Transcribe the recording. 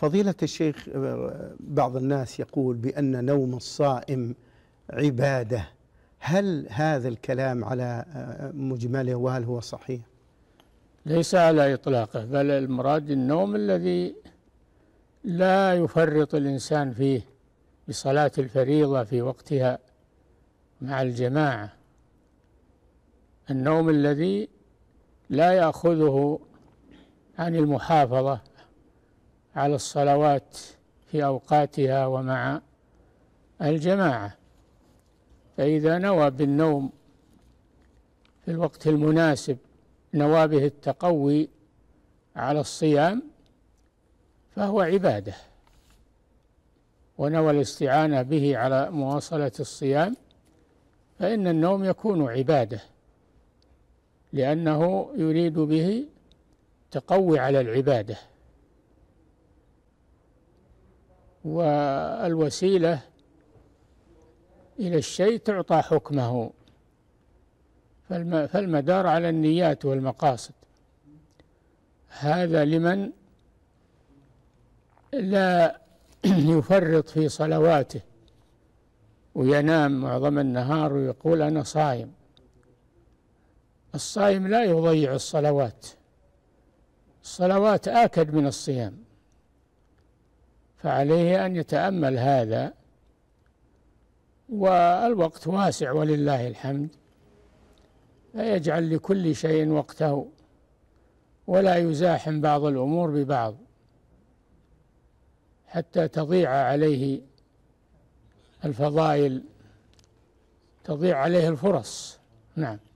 فضيلة الشيخ بعض الناس يقول بأن نوم الصائم عبادة، هل هذا الكلام على مجمله وهل هو صحيح؟ ليس على إطلاقه، بل المراد النوم الذي لا يفرط الإنسان فيه بصلاة الفريضة في وقتها مع الجماعة، النوم الذي لا يأخذه عن المحافظة على الصلوات في أوقاتها ومع الجماعة. فإذا نوى بالنوم في الوقت المناسب نوى به التقوي على الصيام فهو عبادة، ونوى الاستعانة به على مواصلة الصيام فإن النوم يكون عبادة، لأنه يريد به تقوي على العبادة. والوسيلة إلى الشيء تعطى حكمه، فالمدار على النيات والمقاصد. هذا لمن لا يفرط في صلواته وينام معظم النهار ويقول أنا صائم. الصائم لا يضيع الصلوات، الصلوات آكد من الصيام، فعليه أن يتأمل هذا. والوقت واسع ولله الحمد، فيجعل لكل شيء وقته ولا يزاحم بعض الأمور ببعض حتى تضيع عليه الفضائل، تضيع عليه الفرص. نعم.